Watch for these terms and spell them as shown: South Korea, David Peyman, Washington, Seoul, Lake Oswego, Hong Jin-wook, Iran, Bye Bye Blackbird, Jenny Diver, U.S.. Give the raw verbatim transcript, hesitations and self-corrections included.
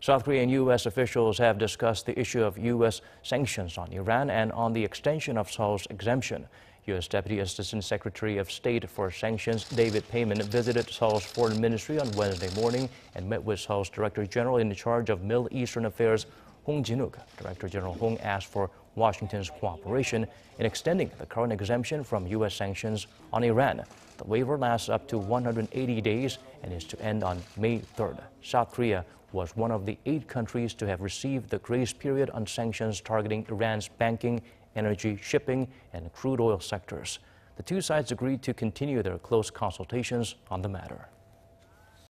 South Korea and U S officials have discussed the issue of U S sanctions on Iran and on the extension of Seoul's exemption. U S Deputy Assistant Secretary of State for Sanctions David Peyman visited Seoul's Foreign Ministry on Wednesday morning and met with Seoul's Director General in charge of Middle Eastern Affairs, Hong Jin-wook. Director General Hong asked for Washington's cooperation in extending the current exemption from U S sanctions on Iran. The waiver lasts up to one hundred eighty days and is to end on May third. South Korea was one of the eight countries to have received the grace period on sanctions targeting Iran's banking, energy, shipping, and crude oil sectors. The two sides agreed to continue their close consultations on the matter.